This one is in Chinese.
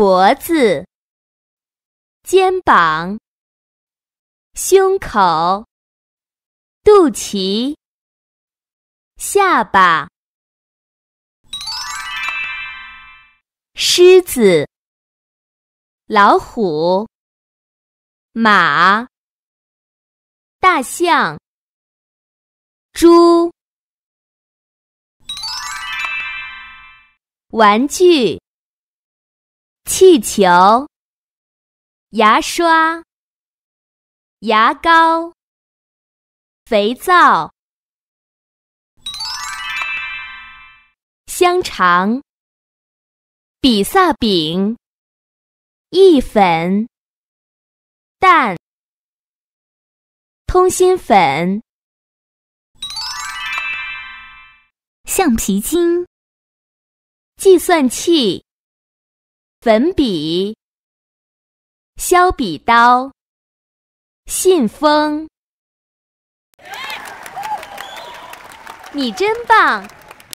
脖子、肩膀、胸口、肚脐、下巴。狮子、老虎、马、大象、猪。玩具、气球、牙刷、牙膏、肥皂。香肠、比萨饼、意粉、蛋、通心粉。橡皮筋、计算器、粉笔、削笔刀、信封。你真棒！